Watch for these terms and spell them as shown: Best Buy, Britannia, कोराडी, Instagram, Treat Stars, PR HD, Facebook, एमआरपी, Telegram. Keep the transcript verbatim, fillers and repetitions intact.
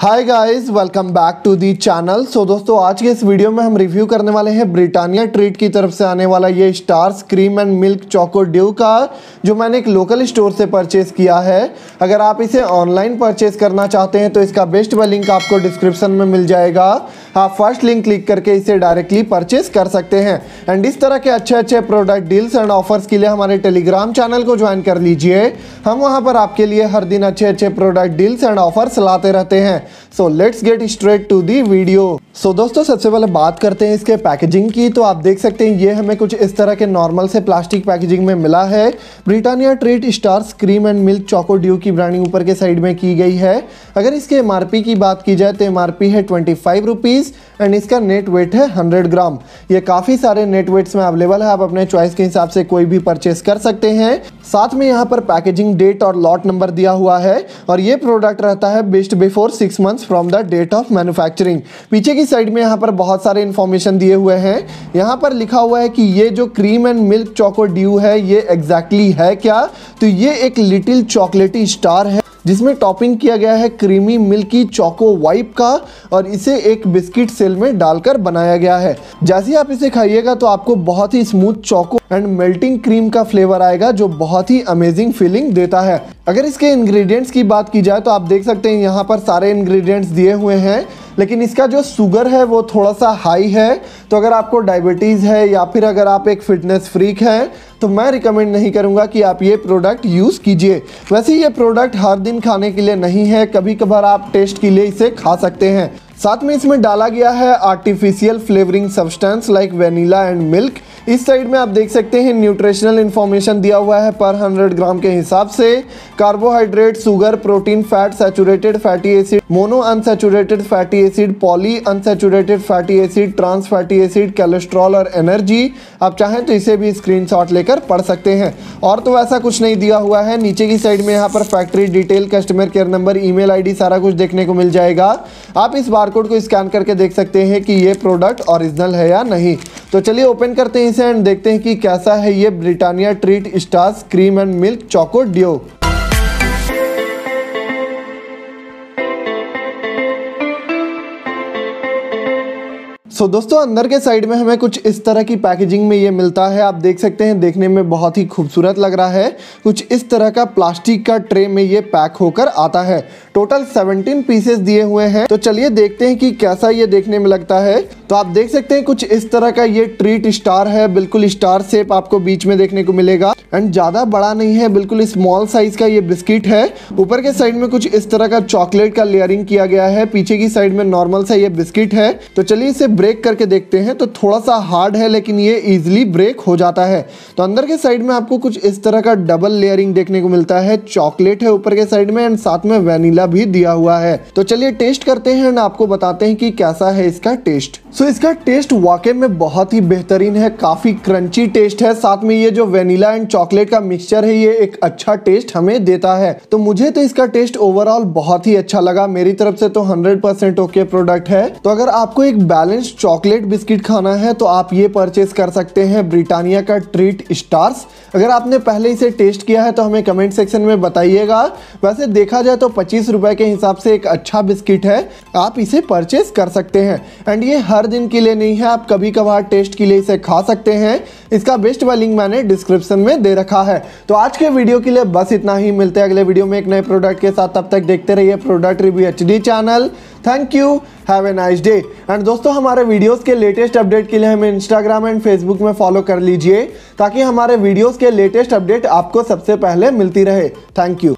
Hi guys, welcome back to the channel. So दोस्तों, आज के इस वीडियो में हम रिव्यू करने वाले हैं ब्रिटानिया ट्रीट की तरफ से आने वाला ये stars cream and milk choco dew का, जो मैंने एक लोकल स्टोर से परचेज़ किया है। अगर आप इसे ऑनलाइन परचेज़ करना चाहते हैं तो इसका बेस्ट बाय लिंक आपको डिस्क्रिप्शन में मिल जाएगा। आप फर्स्ट लिंक क्लिक करके इसे डायरेक्टली परचेज़ कर सकते हैं। एंड इस तरह के अच्छे अच्छे प्रोडक्ट डील्स एंड ऑफर्स के लिए हमारे टेलीग्राम चैनल को ज्वाइन कर लीजिए। हम वहाँ पर आपके लिए हर दिन अच्छे अच्छे प्रोडक्ट डील्स एंड ऑफर्स लाते रहते हैं। So let's get straight to the video. So दोस्तों, सबसे पहले बात करते हैं इसके पैकेजिंग की। तो आप देख सकते हैं ये हमें कुछ इस तरह के नॉर्मल से प्लास्टिक पैकेजिंग में मिला है। Britannia treat stars cream and milk choco dew की ब्रांडिंग ऊपर के साइड में की गई है। अगर इसके एमआरपी की बात की जाए तो एमआरपी है ट्वेंटी फाइव रुपीज़, एंड इसका नेट वेट है हंड्रेड ग्राम। ये काफ़ी सारे नेट वेट्स में अवेलेबल है, आप अपने चॉइस के हिसाब से कोई भी परचेस कर सकते हैं। साथ में यहाँ पर पैकेजिंग डेट और लॉट नंबर दिया हुआ है, और ये प्रोडक्ट रहता है best before six months from the date of manufacturing. पीछे की साइड में यहाँ पर बहुत सारे इन्फॉर्मेशन दिए हुए हैं। यहाँ पर लिखा हुआ है कि ये जो cream and milk choco dew है ये एग्जैक्टली है क्या, तो ये एक लिटिल चॉकलेटी स्टार है जिसमें टॉपिंग किया गया है क्रीमी मिल्की चोको वाइप का, और इसे एक बिस्किट सेल में डालकर बनाया गया है। जैसे ही आप इसे खाइएगा तो आपको बहुत ही smooth choco and melting cream का फ्लेवर आएगा, जो बहुत ही अमेजिंग फीलिंग देता है। अगर इसके इंग्रेडिएंट्स की बात की जाए तो आप देख सकते हैं यहाँ पर सारे इंग्रेडिएंट्स दिए हुए हैं, लेकिन इसका जो शुगर है वो थोड़ा सा हाई है। तो अगर आपको डायबिटीज़ है या फिर अगर आप एक फिटनेस फ्रीक हैं तो मैं रिकमेंड नहीं करूंगा कि आप ये प्रोडक्ट यूज़ कीजिए। वैसे ये प्रोडक्ट हर दिन खाने के लिए नहीं है, कभी कभार आप टेस्ट के लिए इसे खा सकते हैं। साथ में इसमें डाला गया है artificial flavouring substance like vanilla and milk. इस साइड में आप देख सकते हैं न्यूट्रिशनल इन्फॉर्मेशन दिया हुआ है पर हंड्रेड ग्राम के हिसाब से। Carbohydrate, sugar, protein, fat, saturated fatty acid, mono unsaturated fatty acid, poly unsaturated fatty acid, trans fatty acid, cholesterol और एनर्जी। आप चाहें तो इसे भी स्क्रीनशॉट लेकर पढ़ सकते हैं। और तो वैसा कुछ नहीं दिया हुआ है। नीचे की साइड में यहाँ पर factory detail, customer care number, email ID सारा कुछ देखने को मिल जाएगा। आप इस बारकोड को स्कैन करके देख सकते हैं कि ये प्रोडक्ट ओरिजिनल है या नहीं। तो चलिए ओपन करते हैं इसे एंड देखते हैं कि कैसा है ये Britannia treat stars cream and milk choco dew. So so, दोस्तों, अंदर के साइड में हमें कुछ इस तरह की पैकेजिंग में ये मिलता है। आप देख सकते हैं देखने में बहुत ही खूबसूरत लग रहा है। कुछ इस तरह का प्लास्टिक का ट्रे में ये पैक होकर आता है। टोटल सत्रह पीसेस दिए हुए हैं। तो चलिए देखते हैं कि कैसा ये देखने में लगता है। तो आप देख सकते हैं कुछ इस तरह का ये ट्रीट स्टार है, बिल्कुल स्टार शेप आपको बीच में देखने को मिलेगा, एंड ज़्यादा बड़ा नहीं है, बिल्कुल स्मॉल साइज़ का ये बिस्किट है। ऊपर के साइड में कुछ इस तरह का चॉकलेट का लेयरिंग किया गया है। पीछे की साइड में नॉर्मल सा ये बिस्किट है। तो चलिए इसे ब्रेक करके देखते हैं। तो थोड़ा सा हार्ड है लेकिन ये इजीली ब्रेक हो जाता है। तो अंदर के साइड में आपको कुछ इस तरह का डबल लेयरिंग देखने को मिलता है। चॉकलेट है ऊपर के साइड में एंड साथ में वैनिला भी दिया हुआ है। तो चलिए टेस्ट करते हैं एंड आपको बताते हैं कि कैसा है इसका टेस्ट। सो so, इसका टेस्ट वाकई में बहुत ही बेहतरीन है, काफ़ी क्रंची टेस्ट है। साथ में ये जो वैनिला एंड चॉकलेट का मिक्सचर है ये एक अच्छा टेस्ट हमें देता है। तो मुझे तो इसका टेस्ट ओवरऑल बहुत ही अच्छा लगा। मेरी तरफ से तो हंड्रेड परसेंट ओके प्रोडक्ट है। तो अगर आपको एक बैलेंस चॉकलेट बिस्किट खाना है तो आप ये परचेस कर सकते हैं, ब्रिटानिया का ट्रीट स्टार्स। अगर आपने पहले इसे टेस्ट किया है तो हमें कमेंट सेक्शन में बताइएगा। वैसे देखा जाए तो पच्चीस रुपए के हिसाब से एक अच्छा बिस्किट है, आप इसे परचेस कर सकते हैं। एंड ये हर दिन के लिए नहीं है, आप कभी कभार टेस्ट के लिए इसे खा सकते हैं। इसका बेस्ट बाय लिंक मैंने डिस्क्रिप्शन में दे रखा है। तो आज के वीडियो के लिए बस इतना ही। मिलते हैं अगले वीडियो में एक नए प्रोडक्ट के साथ। तब तक देखते रहिए प्रोडक्ट रिव्यू एच डी चैनल। Thank you, have a nice day. And दोस्तों, हमारे वीडियोस के लेटेस्ट अपडेट के लिए हमें इंस्टाग्राम एंड फेसबुक में फॉलो कर लीजिए, ताकि हमारे वीडियोस के लेटेस्ट अपडेट आपको सबसे पहले मिलती रहे। Thank you.